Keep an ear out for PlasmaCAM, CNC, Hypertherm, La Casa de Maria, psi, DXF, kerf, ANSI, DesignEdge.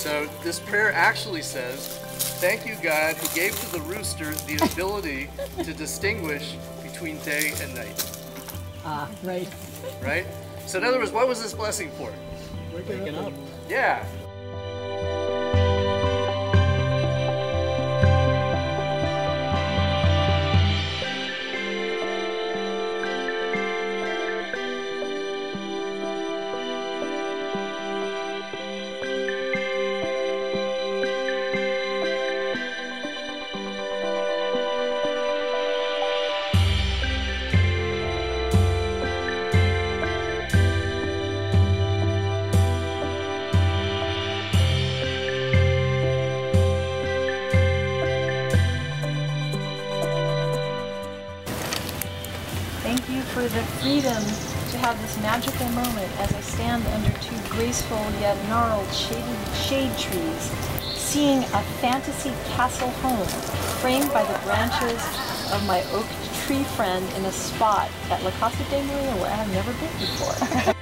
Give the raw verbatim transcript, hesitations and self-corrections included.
So this prayer actually says, "Thank you, God, who gave to the rooster the ability to distinguish between day and night." Ah, right. Right? So in other words, what was this blessing for? Waking, Waking up. up. Yeah. Thank you for the freedom to have this magical moment as I stand under two graceful yet gnarled shady, shade trees, seeing a fantasy castle home framed by the branches of my oak tree friend in a spot at La Casa de Maria where I have never been before.